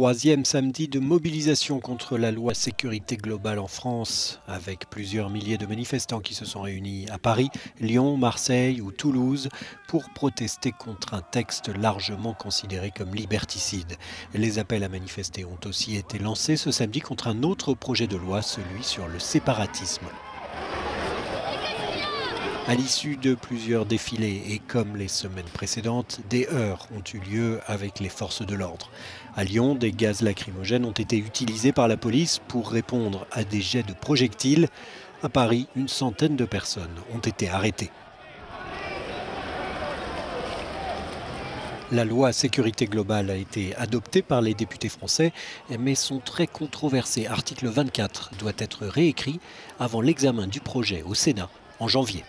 troisième samedi de mobilisation contre la loi Sécurité Globale en France, avec plusieurs milliers de manifestants qui se sont réunis à Paris, Lyon, Marseille ou Toulouse pour protester contre un texte largement considéré comme liberticide. Les appels à manifester ont aussi été lancés ce samedi contre un autre projet de loi, celui sur le séparatisme. À l'issue de plusieurs défilés et comme les semaines précédentes, des heurts ont eu lieu avec les forces de l'ordre. À Lyon, des gaz lacrymogènes ont été utilisés par la police pour répondre à des jets de projectiles. À Paris, une centaine de personnes ont été arrêtées. La loi Sécurité Globale a été adoptée par les députés français, mais son très controversé article 24 doit être réécrit avant l'examen du projet au Sénat en janvier.